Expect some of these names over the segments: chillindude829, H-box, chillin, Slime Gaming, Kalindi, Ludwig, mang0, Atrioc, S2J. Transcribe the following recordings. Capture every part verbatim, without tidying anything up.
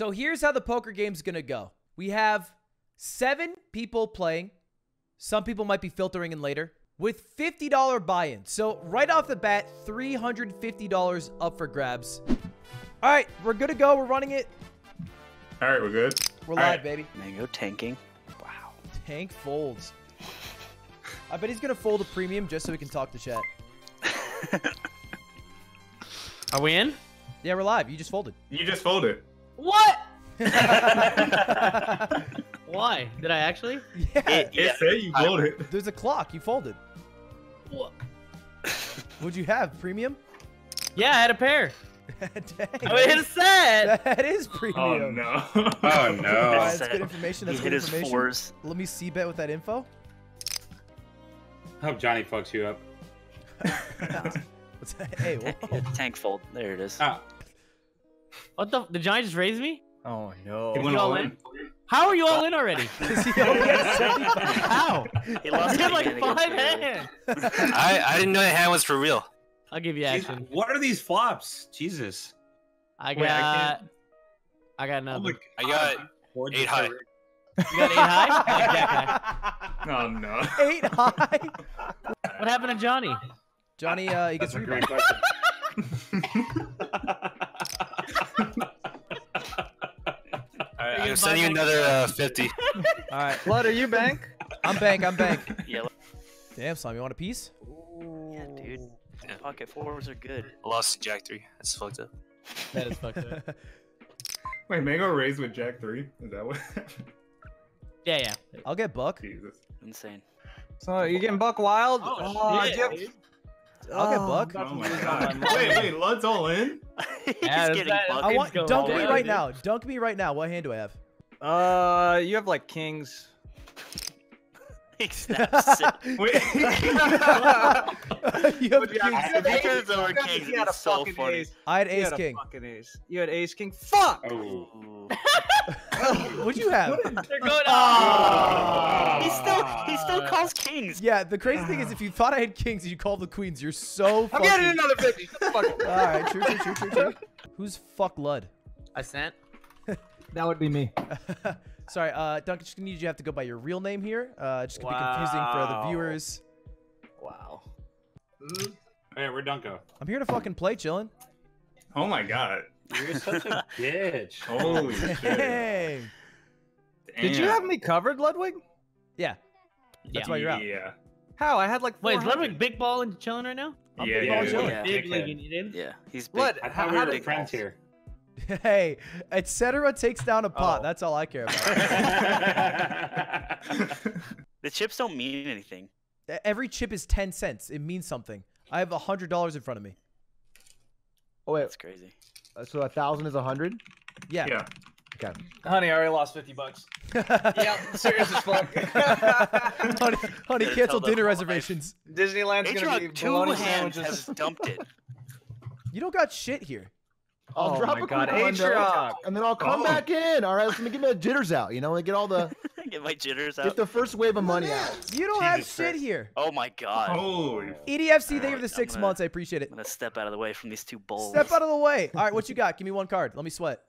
So here's how the poker game's gonna go. We have seven people playing. Some people might be filtering in later. With fifty dollar buy-in. So right off the bat, three hundred fifty dollars up for grabs. All right, we're good to go. We're running it. All right, we're good. We're live, right, baby. Mango tanking. Wow. Tank folds. I bet he's going to fold a premium just so we can talk to chat. Are we in? Yeah, we're live. You just folded. You just folded. What? Why? Did I actually? Yeah. It, it said you folded. I, there's a clock. You folded. What? What'd you have? Premium? Yeah, I had a pair. Dang. I mean, it's sad. That is premium. Oh, no. Oh, no. That's good information. That's good information. Let me see bet with that info. I hope Johnny fucks you up. What's that? Hey, whoa. Tank fold. There it is. Ah. What the? Did Johnny just raise me? Oh, no. He went all in. in. How are you all in already? He only had seventy-five. How? He lost he had like five hands. I, I didn't know the hand was for real. I'll give you action. Jeez, what are these flops? Jesus. I got... Wait, I, I got nothing. Oh, I got eight high. You got eight high? Oh, no. Eight high? What happened to Johnny? Johnny, uh, he gets rebound. All right, I'm sending you another uh, fifty. All right. Flood, are you bank? I'm bank. I'm bank. Yeah. Damn, Slime, you want a piece? Yeah, dude. Yeah. Pocket fours are good. I lost Jack three. That's fucked up. That is fucked up. Wait, Mango raised with Jack three? Is that what? Yeah, yeah. I'll get buck. Jesus. Insane. So you're getting buck wild? Oh, oh shit, I'll get oh, buck. Oh my God. Wait, wait, Lud's all in? Yeah, He's getting buck. I want, dunk me right dude. now. Dunk me right now. What hand do I have? Uh, you have like kings. Snaps it. Wait. You have yeah, kings over kings. You had a so fucking funny. ace. I had ace had king. Ace. You had ace king. Fuck! Oh. What'd you have? What is... They're going... oh. He still he still calls kings. Yeah, the crazy thing is if you thought I had kings and you called the queens, you're so fucking... I'm getting another fifty. Fuck it. Alright, true, true, true, true, true. Who's fuck Lud? I sent. That would be me. Sorry, uh, Duncan, just need you to have to go by your real name here. Uh, just gonna wow. be confusing for other viewers. Wow. Mm-hmm. Hey, we're Duncan. I'm here to fucking play, chillin'. Oh my God. You're such a bitch. Holy Dang. shit. Damn. Did you have me covered, Ludwig? Yeah. That's yeah. why you're out. Yeah. How? I had like. Wait, is Ludwig big ball and chillin' right now? I'm yeah, big yeah, ball yeah, chillin'. Big yeah. league, you did. Yeah. He's big. Lud, I thought we were big friends here. Hey, et cetera takes down a pot. Oh. That's all I care about. The chips don't mean anything. Every chip is ten cents. It means something. I have one hundred dollars in front of me. Oh, wait. That's crazy. Uh, so one thousand is one hundred? Yeah. Yeah. Okay. Honey, I already lost fifty bucks. Yeah, I'm serious as fuck. honey, honey cancel dinner reservations. Life. Disneyland's going to be two hands has dumped it. You don't got shit here. I'll oh drop my a God, Atrioc, and then I'll come oh. back in. All right, let me get my jitters out. You know, and get all the get my jitters out. Get the first wave of money out. You don't Jesus have shit Christ. Here. Oh my God. Oh. E D F C, right, thank you for the six gonna, months. I appreciate it. I'm gonna step out of the way from these two bowls. Step out of the way. All right, what you got? Give me one card. Let me sweat.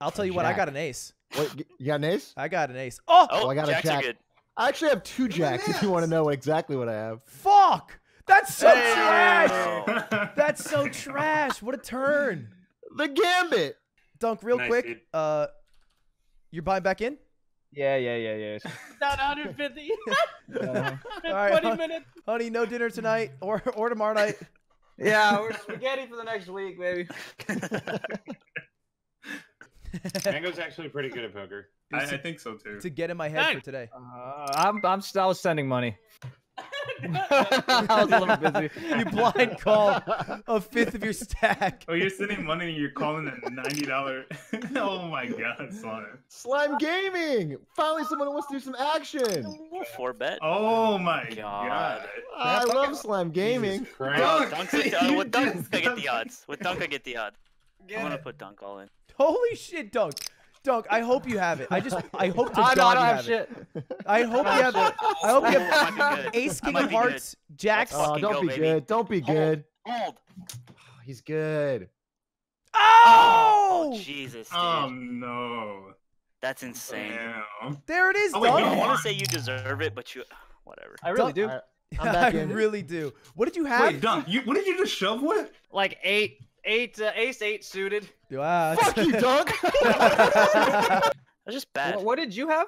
I'll tell you what. I got an ace. Wait, you got an ace? I got an ace. Oh, oh I got jacks a jack. Are good. I actually have two jacks. If you want to know exactly what I have. Fuck. That's so hey, trash! Bro. That's so trash! What a turn! The gambit! Dunk, real nice, quick. Dude. Uh, you're buying back in? Yeah, yeah, yeah, yeah. Not one hundred fifty. uh, all right, twenty minutes. Honey, no dinner tonight or or tomorrow night. Yeah, we're spaghetti for the next week, baby. Mango's actually pretty good at poker. I, to, I think so too. To get in my head Dang. for today. Uh, I'm I'm I was sending money. I was a little busy. You blind call a fifth of your stack. Oh, you're sending money and you're calling a ninety dollar. Oh my God, Slime. Slime Gaming! Finally, someone wants to do some action. Four bet. Oh my God. God. I love Slime Gaming. Dunk. Dunk's a, uh, with Dunk, I get the odds. With Dunk, I get the odds. Get I'm gonna it. put Dunk all in. Holy shit, Dunk. Dunk, I hope you have it. I just, I hope to I God you have shit. it. I hope you have it. I hope you have it. Ace, King of Hearts, Jacks. Oh, don't go, be baby. good. Don't be good. Hold. Hold. Oh, he's good. Oh! Oh Jesus, dude. Oh, no. That's insane. Damn. There it is, oh, wait, dog. No. I want to say you deserve it, but you... Whatever. I really do. I, I'm back I in. really do. What did you have? Wait, Dunk, you, what did you just shove with? Like eight, eight, uh, ace eight suited. Wow. Fuck you, Dunk! That was just bad. What, what did you have?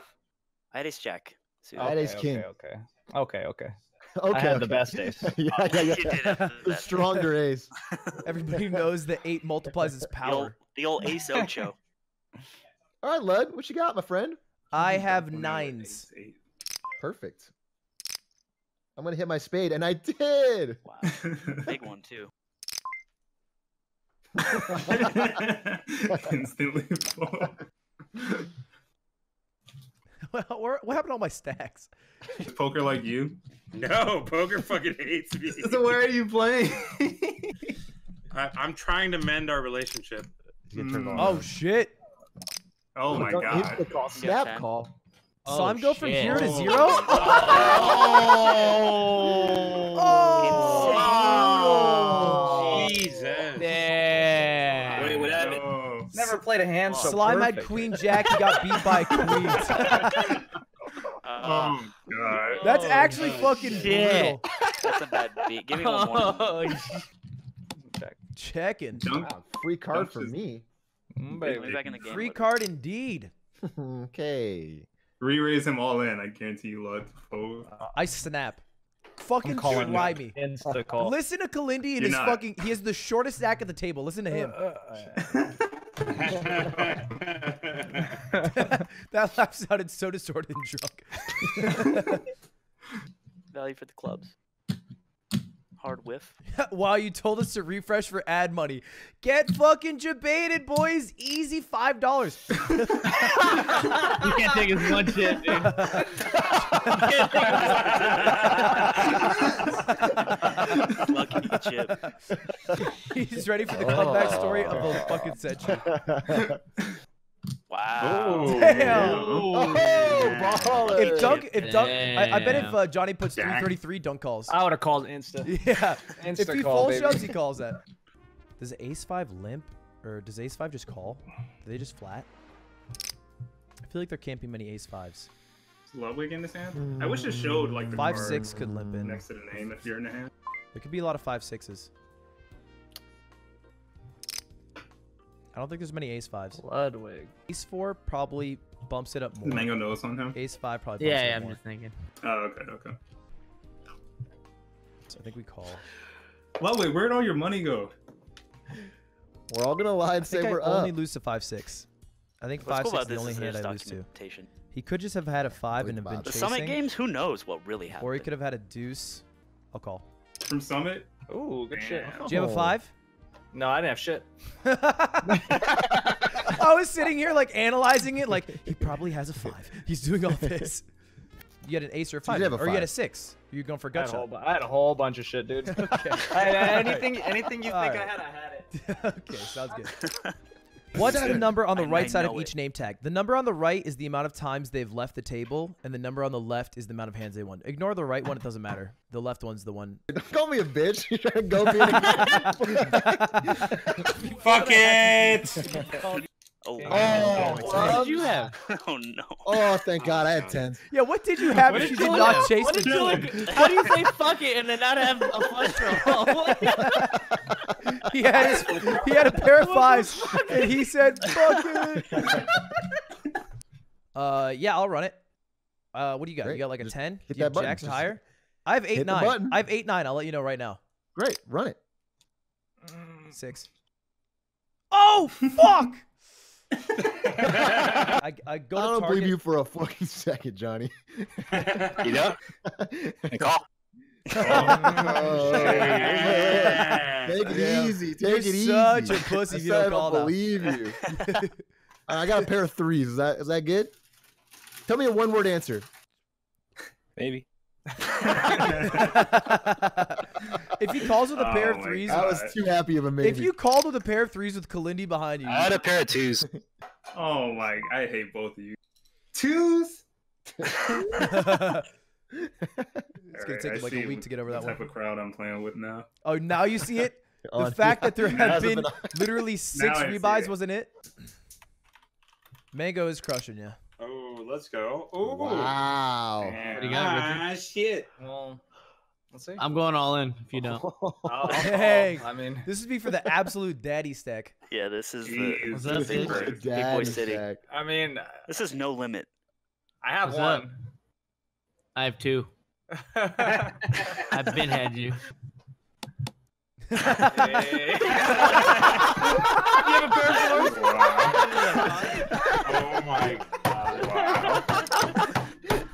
I had ace jack. Suited. I had ace okay, king. Okay, okay, okay. okay. Okay, I had okay. the best ace. yeah, yeah, yeah. The, the stronger ace. Everybody knows that eight multiplies its power. The old, the old ace ocho. All right, Lud, what you got, my friend? I have nines. Perfect. I'm going to hit my spade, and I did! Wow. Big one, too. Instantly full. Well, what happened to all my stacks? Is poker like you? No, poker fucking hates me. So where are you playing? I, I'm trying to mend our relationship. Mm. Oh, shit. Oh, my God. The call. Snap call. Oh, so I'm going from here to zero? Oh! Oh! Oh! Oh! Jesus. Damn. Wait, what happened? Oh. Never played a hand oh, so Slime had Queen Jack. He got beat by Queens. Oh, God. That's actually oh, fucking shit. brutal. That's a bad beat. Give me one more. Oh, Check. Checking. Wow, free card Dump's for is... me. Mm, baby. Back in the game free card him. indeed. Okay. Re-raise him all in. I guarantee you, Lud. Oh. I snap. Fucking try me. Insta-call. Listen to Kalindi and his fucking... He has the shortest stack at the table. Listen to him. That laugh sounded so distorted and drunk. Value for the clubs. Hard whiff. Wow, you told us to refresh for ad money. Get fucking debated, boys. Easy five dollars. You can't take as much shit, dude. Lucky chip. He's ready for the comeback story of a fucking century. Wow. Ooh, damn. Ooh, oh, baller. If Dunk, if Dunk, I, I bet if uh, Johnny puts three thirty-three, Dunk calls. I would have called Insta. Yeah. Insta if he call, full baby. shoves, he calls that. Does ace five limp, or does ace five just call? Do they just flat? I feel like there can't be many ace fives. Is Ludwig in this hand? I wish it showed like the five six could limp in. Next to the name if you're in the hand. There could be a lot of five sixes. I don't think there's many ace fives. Ludwig. Ace four probably bumps it up more. Mango knows on him. Ace five probably bumps yeah, it yeah, up I'm more. Yeah, I'm just thinking. Oh, okay, okay. So I think we call. Ludwig, where'd all your money go? We're all gonna lie and I say think we're I up. I only lose to five six. I think What's five cool six is the only hand I lose to. He could just have had a five Holy and have Bob. been the chasing. The Summit games, who knows what really happened? Or he could have had a deuce. I'll call. From Summit. Ooh, good Damn. shit. Do you have a five? No, I didn't have shit. I was sitting here like analyzing it, like he probably has a five. He's doing all this. You had an ace or a five, or five. you had a six. You're going for gut shot. Whole, I had a whole bunch of shit, dude. Okay. I, anything, anything you all think right. I had, I had it. Okay, sounds good. What's the number on the I, right I side of it. each name tag? The number on the right is the amount of times they've left the table, and the number on the left is the amount of hands they won. Ignore the right one; it doesn't matter. The left one's the one. Don't call me a bitch. You're trying to go me. Fuck it. Oh, oh what did you have? Oh no! Oh, thank God, I had tens. Yeah, what did you have? What if you did not have? chase what the did you, How do you say fuck it and then not have a flush? he had his, he had a pair of fives, and he said fuck it. uh, yeah, I'll run it. Uh, what do you got? Great. You got like a ten? Hit you that button. Jacks Just higher. I have eight nine. I have eight nine. I'll let you know right now. Great, run it. Six. Oh fuck! I, I, go I don't to believe you for a fucking second, Johnny. You know? Call. Oh, oh, yeah. Take it yeah. easy. Take You're it easy. You're such a pussy if you don't call that. I believe you. I got a pair of threes. Is that is that good? Tell me a one-word answer. Maybe. If he calls with a oh pair of threes, God. I was too happy of a maybe. If you called with a pair of threes with Kalindi behind you, I had a pair of twos. Oh my! I hate both of you. Twos. It's gonna right, take I like a week to get over that, that type one. Type of crowd I'm playing with now. Oh, now you see it. on. The fact that there have been literally six rebuys, wasn't it? mang oh is crushing you. Oh, let's go. Oh, wow. Man. What do you got, Richard? Ah, shit. Well, let's see. I'm going all in if you don't. Oh. Oh. Hey, I mean, this would be for the absolute daddy stack. Yeah, this is Jeez. the, the big, big boy city. Stack. I mean, this is no limit. I have What's one. Up? I have two. I've been had you. Hey. You have a pair of floors? Wow. Oh my god. Wow.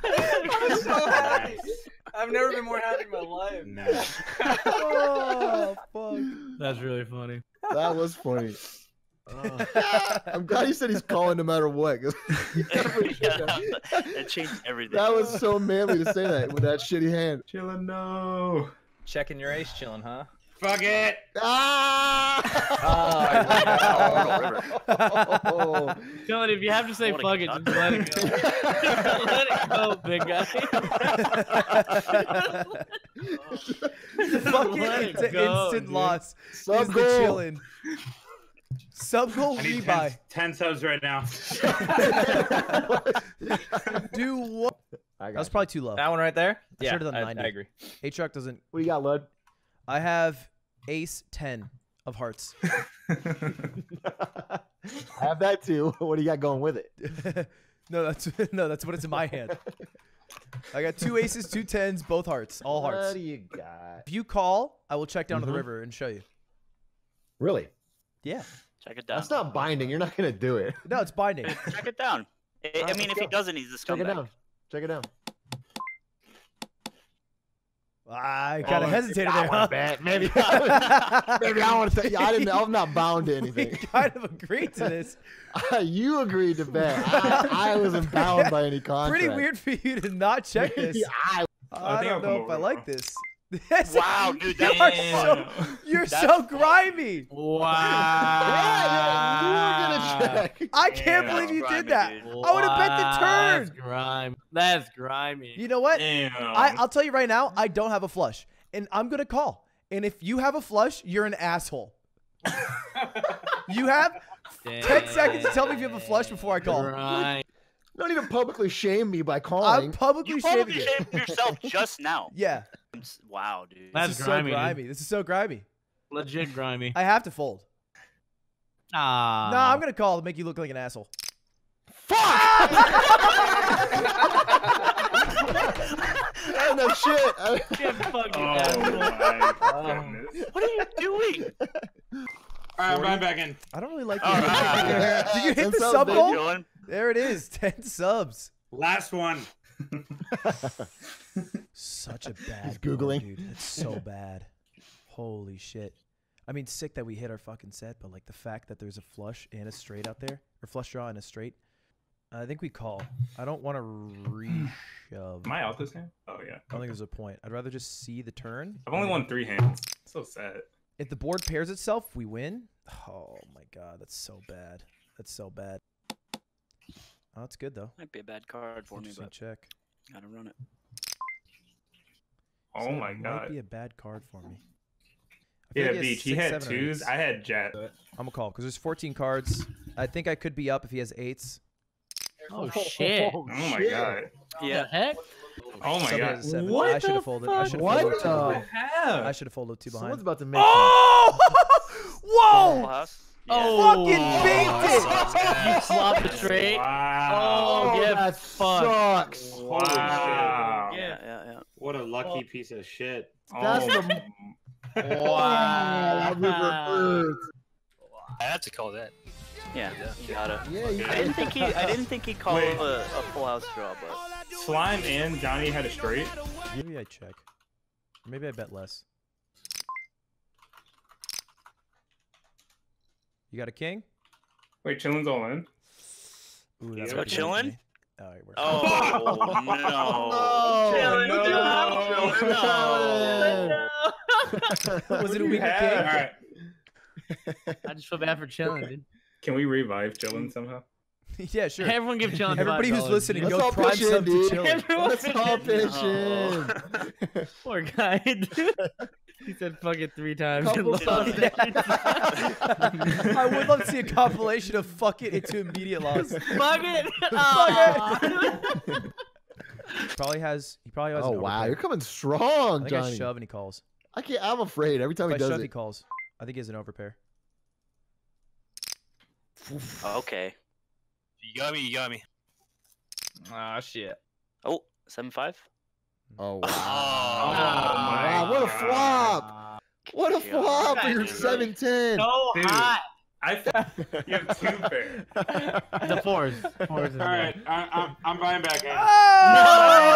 I'm so happy. I've never been more happy in my life. No. Oh, fuck. That's really funny. That was funny. Oh. I'm glad you said he's calling no matter what. That changed everything. That was so manly to say that with that shitty hand. Chillin', no. Checking your ace, chillin', huh? Fuck it! Ah! Oh, oh, oh, oh, oh. Dylan, if you have to say fuck it, just let it go. Just let it go, big guy. Fuck it, it's an instant loss. Sub goal. Chillin'. Sub goal rebuy. ten, ten subs right now. Do what? That was probably too low. That one right there? I yeah, done I, I agree. Atrioc doesn't. What do you got, Lud? I have ace ten of hearts. I have that too. What do you got going with it? no, that's no, that's what it's in my hand. I got two aces, two tens, both hearts, all hearts. What do you got? If you call, I will check down mm-hmm. to the river and show you. Really? Yeah. Check it down. That's not binding. You're not gonna do it. No, it's binding. Check it down. I, I right, mean, if go. he doesn't, he's a scumbag. Check it down. Check it down. I kind of oh, hesitated maybe there. I huh? bet. Maybe, I, maybe I want to say I didn't. I'm not bound to anything. We kind of agreed to this. You agreed to bet. I, I wasn't bound by any contract. Pretty weird for you to not check this. I, I, I don't know if I like this. Wow, dude, that was so, you're That's so grimy. Wow. Yeah, you were gonna check. I can't Damn, believe you grimy, did that. Dude. I would have bet the turn. That's grimy. That's grimy. You know what? I, I'll tell you right now, I don't have a flush, and I'm gonna call. And if you have a flush, you're an asshole. You have Damn. ten seconds to tell me if you have a flush before I call. Grimy. Don't even publicly shame me by calling. I'm publicly you shaming publicly shamed yourself just now. Yeah. Wow, dude. That's this grimy, so grimy. Dude. This is so grimy. Legit grimy. I have to fold. Ah. Nah, I'm gonna call to make you look like an asshole. Fuck! I don't know shit. I can't fuck you, asshole. What are you doing? All right, I'm back in. I don't really like that. Did you hit the sub goal? There it is. ten subs. Last one. Such a bad He's googling goal, dude. That's so bad. Holy shit. I mean, sick that we hit our fucking set, but like the fact that there's a flush and a straight out there, or flush draw and a straight. I think we call. I don't want to reshove. Am I out this hand? Oh yeah. I don't okay. think there's a point. I'd rather just see the turn. I've only won three hands. It's so sad. If the board pairs itself, we win. Oh my god, that's so bad. That's so bad. Oh, that's good though. Might be a bad card for me, but check. Gotta run it. Oh so my it god. Might be a bad card for me. Yeah, like Beach. He, he had twos. I had jet. I'm gonna call because there's fourteen cards. I think I could be up if he has eights. Oh, oh shit! Oh my shit. god. Yeah. The heck? Oh my god. What I should have folded. I should have folded, uh, I folded two behind. Someone's about to make. Oh! Whoa! Oh, fucking baked it! Oh, you slopped the trade. Wow. Oh, yeah, that fuck. sucks. Wow. wow. Yeah, yeah, yeah. What a lucky oh. piece of shit. That's oh. the. Wow. That I have to call that. Yeah, you gotta. Yeah, yeah. I didn't think he. I didn't think he called Wait. a, a full house draw, but Slime and Johnny had a straight. Maybe I check. Maybe I bet less. You got a king? Wait, Chillin's all in. Ooh, that's what Chillin'? All right, we're oh, oh no! no. Chillin', no, no, Chillin', no. no. Was it a weak have? king? All right. I just feel bad for Chillin', dude. Can we revive Chillin' somehow? Yeah, sure. Hey, everyone give Chillin' Everybody who's listening, Let's go prime sub to Chillin'. Let's all pitch in. Poor guy, dude. He said fuck it three times. I would love to see a compilation of fuck it into immediate loss. Fuck it! Fuck it! Probably has. He probably has. Oh wow, you're coming strong, I think Johnny. I shove and he calls. I can't. I'm afraid every time if he I does shove, it. He calls. I think he has an overpair. Oh, okay. You got me. You got me. Ah shit. Oh, seven five. Oh wow! Oh, wow. What a flop! What a flop for your seven ten. So dude. Hot. I you have two pairs. The fours. fours All right, I, I'm I'm buying back. Andy. Oh!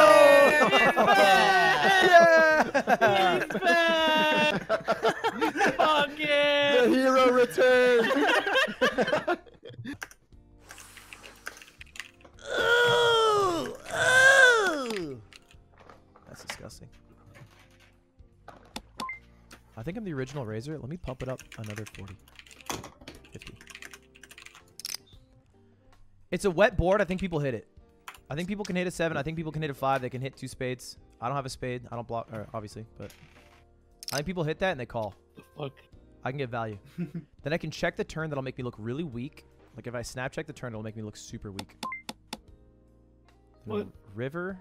No! He's back! He's back! Fuck it! The hero returns. Ooh! Ooh! That's disgusting. I think I'm the original Razor. Let me pump it up another forty. fifty. It's a wet board. I think people hit it. I think people can hit a seven. I think people can hit a five. They can hit two spades. I don't have a spade. I don't block, or obviously, but I think people hit that and they call. The fuck? I can get value. Then I can check the turn. That'll make me look really weak. Like if I snap check the turn, it'll make me look super weak. What? River.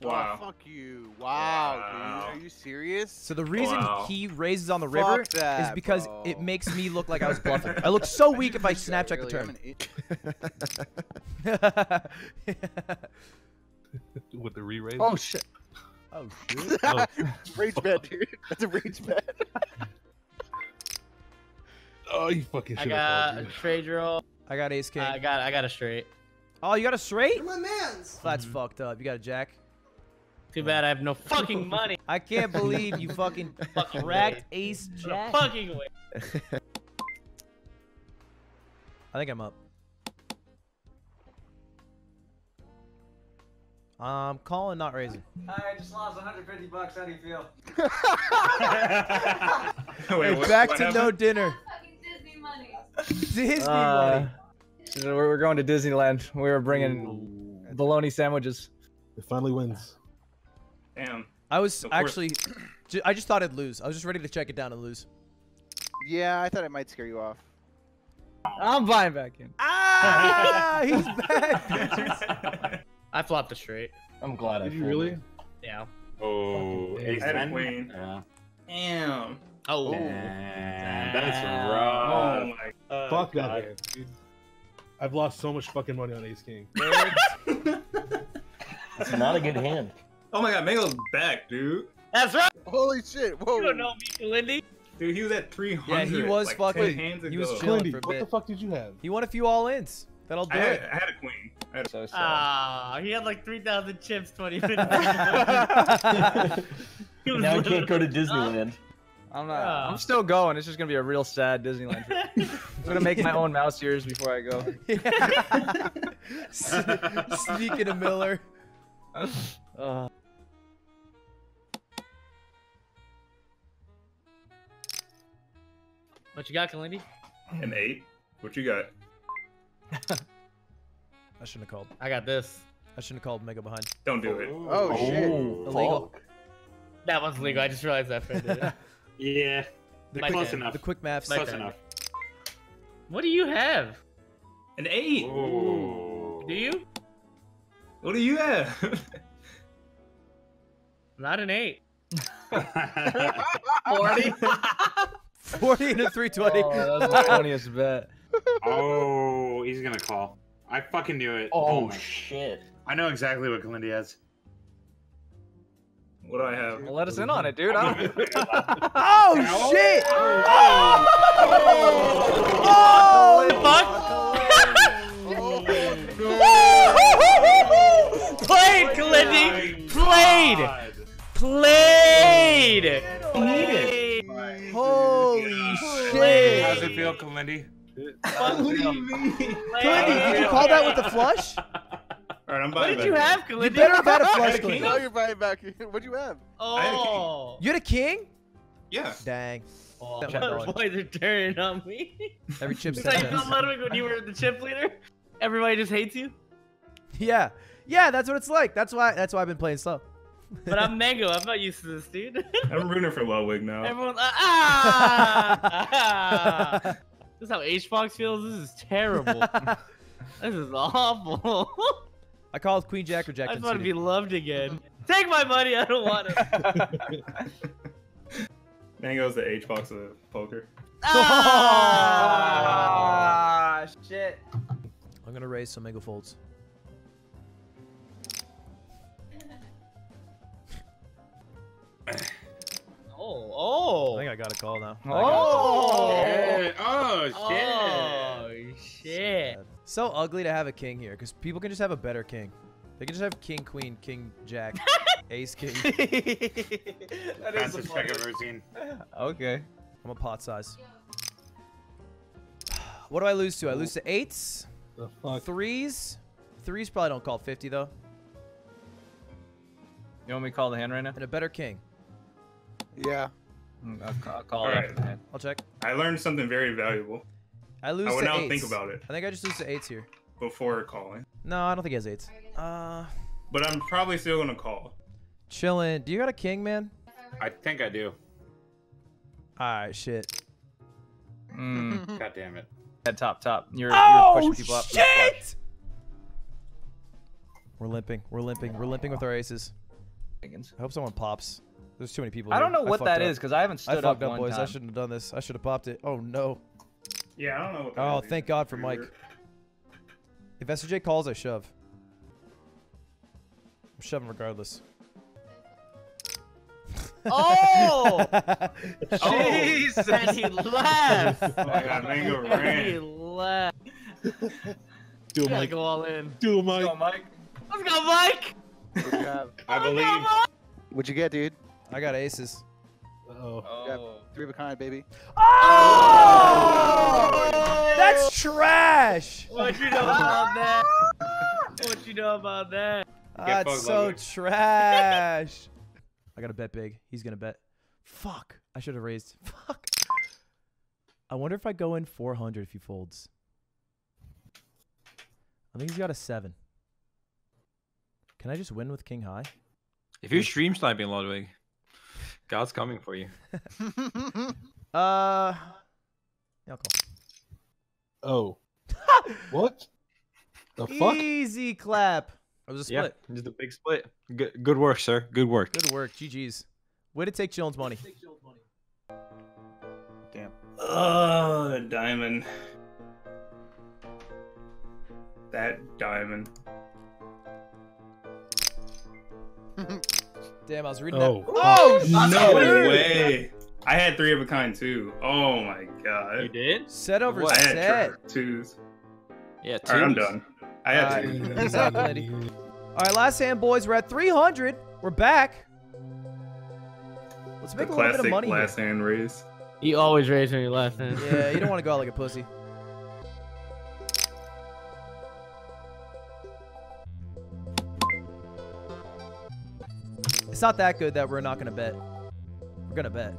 Wow. Oh, fuck you. Wow, wow, dude. Are you serious? So the reason wow. he raises on the fuck river that, is because bro. It makes me look like I was bluffing. I look so weak if I snap check the turn. With the re-raise? Oh, shit. Oh, shit. Oh. Rage bet, dude. That's a rage bet. Oh, you fucking shit. I got called, a trade roll. I got ace king. I got, I got a straight. Oh, you got a straight? You're my man's. That's mm-hmm. fucked up. You got a jack. Too bad I have no fucking money. I can't believe you fucking fucking racked ace jack. No fucking way. I think I'm up. I'm calling, not raising. I just lost one hundred fifty bucks. How do you feel? Wait, what, back what to happened? No dinner. That's fucking Disney money. Disney uh, money. So we're going to Disneyland. We were bringing Ooh. Bologna sandwiches. It finally wins. Damn. I was actually, I just thought it'd lose. I was just ready to check it down and lose. Yeah, I thought it might scare you off. I'm buying back in. Ah, he's back. I flopped a straight. I'm glad Did I did. You really? It. Yeah. Oh, ace and queen. Yeah. Damn. Oh. Damn. Damn. That's rough. Oh my God. Fuck that hand, dude. I've lost so much fucking money on ace king. It's not a good hand. Oh my God, Mango's back, dude. That's right. Holy shit. Whoa. You don't know me, Kalindi. Dude, he was at three hundred. Yeah, he was like fucking. Hands he was Kalindi, for a what bit. The fuck did you have? He won a few all-ins. That'll do I had, it. I had a queen. I had a... Ah, so uh, he had like three thousand chips twenty minutes ago. Now I can't go to Disneyland. I'm not. Uh, I'm still going. It's just gonna be a real sad Disneyland trip. I'm gonna make my own mouse ears before I go. Yeah. Sneak in a Miller. Uh. What you got, Kalindi? An eight. What you got? I shouldn't have called. I got this. I shouldn't have called Mega behind. Don't do it. Oh, oh shit! Oh, illegal. Fuck. That one's legal. I just realized that. Friend did it. Yeah, the quick, close enough. The quick math. Close enough. What do you have? An eight. Ooh. Do you? What do you have? Not an eight. Forty. Forty and a three twenty. Oh, that's my funniest bet. Oh, he's gonna call. I fucking knew it. Oh, oh shit! I know exactly what Kalindi has. What do I have? Well, let us in on it, dude. I don't... Oh, shit! Oh! Oh! What the fuck? Played, Kalindi! Played! Played! Played! Holy shit! How's it feel, Kalindi? What do you mean? Kalindi, did you call that with the flush? Right, I'm what did you have, Kalindi? You better have had a flush, Kalindi. No, you're buying back. What'd you have? Oh. Had you had a king? Yeah. Dang. Oh, oh boy, they're turning on me. Every chip it's like you felt Ludwig when you were the chip leader. Everybody just hates you. Yeah. Yeah, that's what it's like. That's why. That's why I've been playing slow. But I'm Mango. I'm not used to this, dude. I'm rooting for Ludwig now. Everyone's like, ah! ah! This is how H box feels. This is terrible. This is awful. I called Queen Jack or Jack. I just want to be loved again. Take my money. I don't want it. Mango's the H box of poker. Ah! Oh, shit. I'm going to raise some Mango folds. Oh, oh. I think I got a call now. Oh, oh, shit. Oh, shit. Oh, shit. So, so ugly to have a king here, because people can just have a better king. They can just have king, queen, king, jack, ace, king. That is a second routine. Okay. I'm a pot size. What do I lose to? I lose to eights, the fuck? threes. Threes probably don't call fifty, though. You want me to call the hand right now? And a better king. Yeah. I'll call, I'll call All right. It. I'll check. I learned something very valuable. I lose I would to not eights. think about it. I think I just lose to eights here. Before calling. No, I don't think he has eights. Uh, but I'm probably still going to call. Chillin'. Do you got a king, man? I think I do. All right, shit. Mm. God damn it. Head top, top. You're, oh, you're pushing people up. Shit! We're limping. We're limping. We're limping with our aces. I hope someone pops. There's too many people here. I don't know what that up. is because I haven't stood I up, up one boys. time. I shouldn't have done this. I should have popped it. Oh, no. Yeah, I don't know what that Oh, thank is. God for Mike. If S two J calls, I shove. I'm shoving regardless. Oh! Jesus! And he left! Oh, my God. Mango ran. He left. Do it, Mike. Go all in. Do it, Mike. Let's go, Mike. Let's go, Mike. I believe. What'd you get, dude? I got aces. Uh oh. oh. Three of a kind, baby. Oh! oh! That's trash! What you know about that? What you know about that? That's uh, so longer. trash. I gotta bet big. He's gonna bet. Fuck. I should have raised. Fuck. I wonder if I go in four hundred if he folds. I think he's got a seven. Can I just win with king high? If you're stream sniping, Ludwig, God's coming for you. uh, yeah, I'll call. Oh. What? The fuck? Easy clap. It was a split. Yeah, just a big split. Good, good work, sir. Good work. Good work. G G's. Way to take Chillin's money. Damn. Oh, the diamond. That diamond. Damn, I was reading oh. that. Oh, oh no way! I had three of a kind too. Oh my god. You did? Set over what? set. I had twos. Yeah, twos. All right, I'm done. I had uh, two. Exactly. All right, last hand, boys. We're at three hundred. We're back. Let's make the a little bit of money. Last here. hand raise. You always raise when you last hand. Yeah, you don't want to go out like a pussy. It's not that good that we're not gonna bet. We're gonna bet.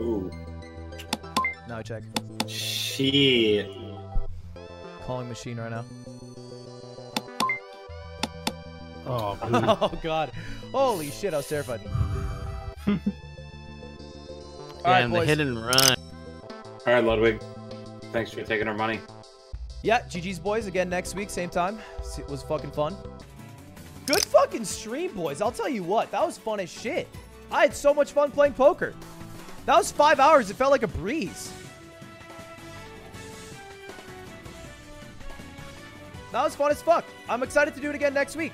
Ooh. Now I check. Shit. Calling machine right now. Oh, oh god. Holy shit, I was terrified. Damn, right, the hit and run. Alright, Ludwig. Thanks for taking our money. Yeah, G G's boys again next week, same time. It was fucking fun. Good fucking stream, boys. I'll tell you what. That was fun as shit. I had so much fun playing poker. That was five hours. It felt like a breeze. That was fun as fuck. I'm excited to do it again next week.